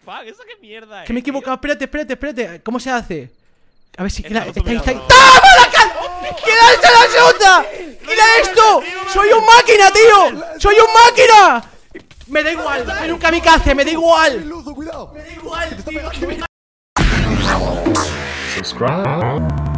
spam, ¿eso qué mierda es? Que me he equivocado, espérate. ¿Cómo se hace? A ver si queda. Está ahí, está ahí. ¡Toma la cara! ¡Quédate la segunda! ¡Mira esto! ¡Soy un máquina, tío! ¡Soy un máquina! Me da igual, soy un kamikaze, me da igual. Me da igual, tío. Subscribe.